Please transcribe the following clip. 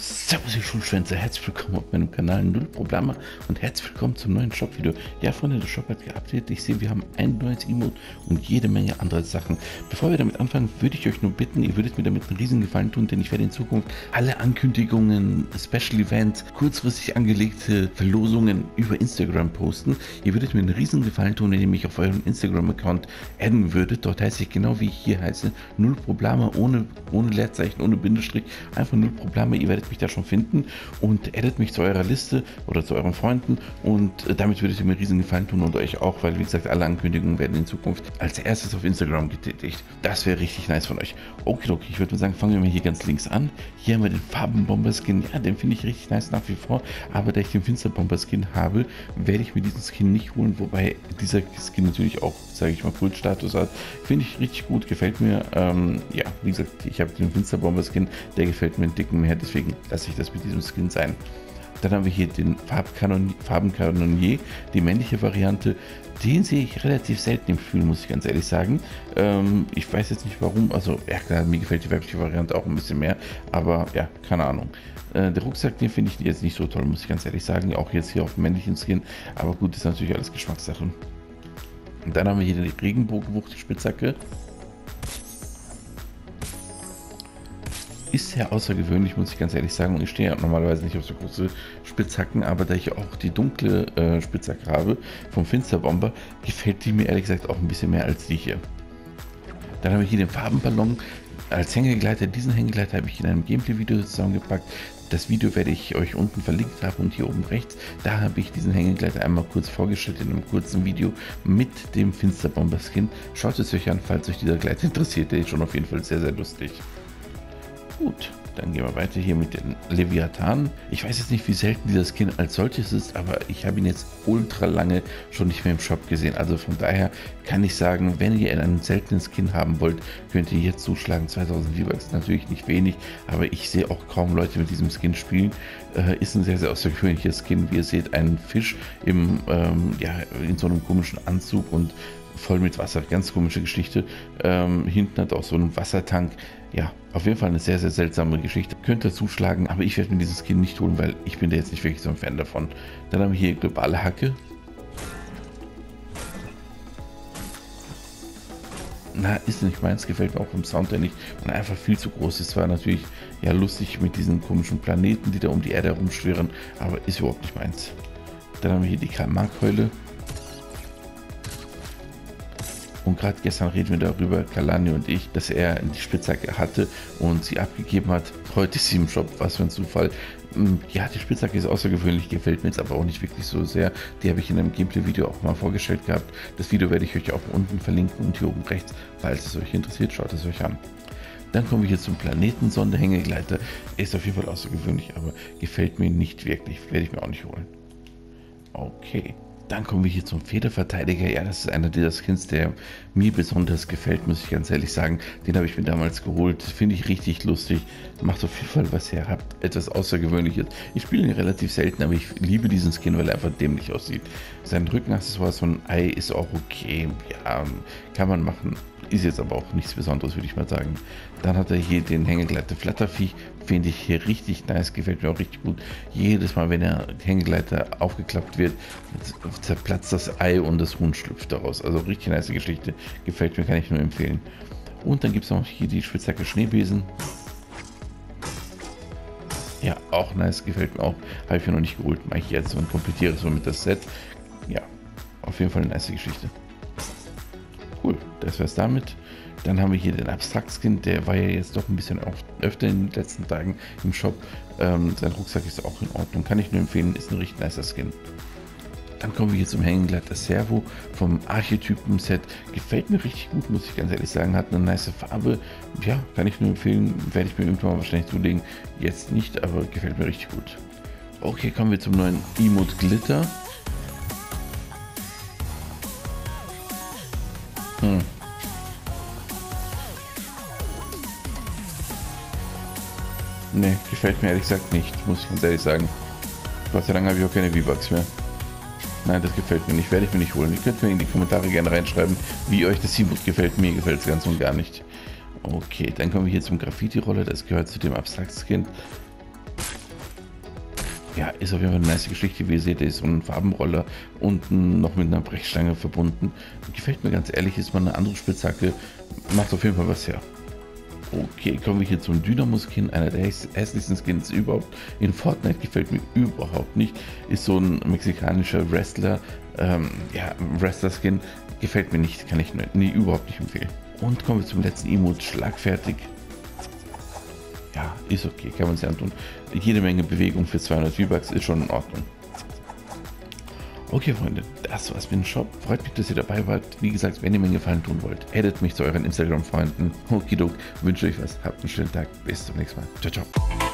Servus, ihr Schulschwänze, herzlich willkommen auf meinem Kanal NULLPROBLAMA und herzlich willkommen zum neuen Shop-Video. Ja, Freunde, der Shop hat geupdatet. Ich sehe, wir haben ein neues Emote und jede Menge andere Sachen. Bevor wir damit anfangen, würde ich euch nur bitten, ihr würdet mir damit einen riesen Gefallen tun, denn ich werde in Zukunft alle Ankündigungen, Special Events, kurzfristig angelegte Verlosungen über Instagram posten. Ihr würdet mir einen riesen Gefallen tun, wenn ihr mich auf euren Instagram-Account adden würdet. Dort heiße ich genau wie ich hier heiße, NULLPROBLAMA, ohne Leerzeichen, ohne Bindestrich, einfach NULLPROBLAMA. Ihr werdet mich da schon finden und addet mich zu eurer Liste oder zu euren Freunden und damit würdet ihr mir einen riesen Gefallen tun und euch auch, weil wie gesagt, alle Ankündigungen werden in Zukunft als erstes auf Instagram getätigt. Das wäre richtig nice von euch. Okay, ich würde mal sagen, fangen wir mal hier ganz links an. Hier haben wir den Farbenbomber-Skin. Ja, den finde ich richtig nice nach wie vor, aber da ich den Finsterbomber-Skin habe, werde ich mir diesen Skin nicht holen, wobei dieser Skin natürlich auch, sage ich mal, Kultstatus hat. Finde ich richtig gut, gefällt mir. Ja, wie gesagt, ich habe den Finsterbomber-Skin, der gefällt mir in dicken mehr, deswegen lasse ich das mit diesem Skin sein. Dann haben wir hier den Farbenkanonier, die männliche Variante. Den sehe ich relativ selten im Spiel, muss ich ganz ehrlich sagen. Ich weiß jetzt nicht warum, also ja klar, mir gefällt die weibliche Variante auch ein bisschen mehr, aber ja, keine Ahnung. Der Rucksack, den finde ich jetzt nicht so toll, muss ich ganz ehrlich sagen, auch jetzt hier auf dem männlichen Skin, aber gut, ist natürlich alles Geschmackssache. Und dann haben wir hier die Regenbogenwucht-Spitzhacke. Ist sehr außergewöhnlich, muss ich ganz ehrlich sagen. Und ich stehe ja normalerweise nicht auf so große Spitzhacken, aber da ich auch die dunkle Spitzhacke habe vom Finsterbomber, gefällt die mir ehrlich gesagt auch ein bisschen mehr als die hier. Dann habe ich hier den Farbenballon als Hängegleiter. Diesen Hängegleiter habe ich in einem Gameplay-Video zusammengepackt. Das Video werde ich euch unten verlinkt haben und hier oben rechts, da habe ich diesen Hängegleiter einmal kurz vorgestellt in einem kurzen Video mit dem Finsterbomber-Skin. Schaut es euch an, falls euch dieser Gleiter interessiert, der ist schon auf jeden Fall sehr, sehr lustig. Gut, dann gehen wir weiter hier mit den Leviathan. Ich weiß jetzt nicht, wie selten dieser Skin als solches ist, aber ich habe ihn jetzt ultra lange schon nicht mehr im Shop gesehen. Also von daher kann ich sagen, wenn ihr einen seltenen Skin haben wollt, könnt ihr jetzt zuschlagen. 2000 V-Bucks, natürlich nicht wenig, aber ich sehe auch kaum Leute mit diesem Skin spielen. Ist ein sehr, sehr außergewöhnlicher Skin. Wie ihr seht, ein Fisch im, ja, in so einem komischen Anzug und voll mit Wasser, ganz komische Geschichte. Hinten hat auch so einen Wassertank. Ja, auf jeden Fall eine sehr, sehr seltsame Geschichte. Könnt ihr zuschlagen, aber ich werde mir diesen Skin nicht holen, weil ich bin da jetzt nicht wirklich so ein Fan davon. Dann haben wir hier globale Hacke. Na, ist nicht meins, gefällt mir auch vom Sound her nicht und einfach viel zu groß ist. Zwar natürlich ja lustig mit diesen komischen Planeten, die da um die Erde herumschwirren, aber ist überhaupt nicht meins. Dann haben wir hier die KALMARKEULE. Und gerade gestern reden wir darüber, Kalani und ich, dass er die Spitzhacke hatte und sie abgegeben hat. Heute ist sie im Shop, was für ein Zufall. Ja, die Spitzhacke ist außergewöhnlich, gefällt mir jetzt aber auch nicht wirklich so sehr. Die habe ich in einem Gameplay-Video auch mal vorgestellt gehabt. Das Video werde ich euch auch unten verlinken und hier oben rechts. Falls es euch interessiert, schaut es euch an. Dann kommen wir hier zum Planetensonde Hängegleiter. Ist auf jeden Fall außergewöhnlich, aber gefällt mir nicht wirklich. Werde ich mir auch nicht holen. Okay. Dann kommen wir hier zum Federverteidiger. Ja, das ist einer dieser Skins, der mir besonders gefällt, muss ich ganz ehrlich sagen. Den habe ich mir damals geholt. Finde ich richtig lustig. Macht auf jeden Fall was her. Habt etwas Außergewöhnliches. Ich spiele ihn relativ selten, aber ich liebe diesen Skin, weil er einfach dämlich aussieht. Sein Rückenaccessoire, so ein Ei, ist auch okay. Ja, kann man machen. Ist jetzt aber auch nichts Besonderes, würde ich mal sagen. Dann hat er hier den Hängegleiter Flattervieh. Finde ich hier richtig nice, gefällt mir auch richtig gut. Jedes Mal, wenn der Hängegleiter aufgeklappt wird, zerplatzt das Ei und das Huhn schlüpft daraus. Also richtig nice Geschichte, gefällt mir, kann ich nur empfehlen. Und dann gibt es noch hier die Spitzhacke Schneebesen. Ja, auch nice, gefällt mir auch. Habe ich mir noch nicht geholt, mache ich jetzt und komplettiere somit das Set. Ja, auf jeden Fall eine nice Geschichte. Cool, das war's damit. Dann haben wir hier den Abstrakt-Skin, der war ja jetzt doch ein bisschen öfter in den letzten Tagen im Shop. Sein Rucksack ist auch in Ordnung, kann ich nur empfehlen, ist ein richtig nicer Skin. Dann kommen wir hier zum Hängengleiter Servo vom Archetypen-Set. Gefällt mir richtig gut, muss ich ganz ehrlich sagen. Hat eine nice Farbe. Ja, kann ich nur empfehlen. Werde ich mir irgendwann wahrscheinlich zulegen. Jetzt nicht, aber gefällt mir richtig gut. Okay, kommen wir zum neuen Emote GLITTER. Ne, gefällt mir ehrlich gesagt nicht, muss ich ganz ehrlich sagen. Gott sei Dank habe ich auch keine V-Bucks mehr. Nein, das gefällt mir nicht, werde ich mir nicht holen. Ihr könnt mir in die Kommentare gerne reinschreiben, wie euch das Emote gefällt. Mir gefällt es ganz und gar nicht. Okay, dann kommen wir hier zum Graffitiroller, das gehört zu dem Abstrakt-Skin. Ja, ist auf jeden Fall eine nice Geschichte, wie ihr seht, ist so ein Farbenroller unten noch mit einer Brechstange verbunden. Gefällt mir ganz ehrlich, ist mal eine andere Spitzhacke, macht auf jeden Fall was her. Okay, kommen wir hier zum Dynamo-Skin, einer der hässlichsten Skins überhaupt. In Fortnite gefällt mir überhaupt nicht, ist so ein mexikanischer Wrestler, ja, Wrestler-Skin, gefällt mir nicht, kann ich überhaupt nicht empfehlen. Und kommen wir zum letzten Emote, Schlagfertig. Ja, ist okay, kann man sich antun. Jede Menge Bewegung für 200 V-Bucks ist schon in Ordnung. Okay, Freunde, das war's mit dem Shop. Freut mich, dass ihr dabei wart. Wie gesagt, wenn ihr mir einen Gefallen tun wollt, addet mich zu euren Instagram-Freunden. Okidok, wünsche euch was, habt einen schönen Tag, bis zum nächsten Mal. Ciao, ciao.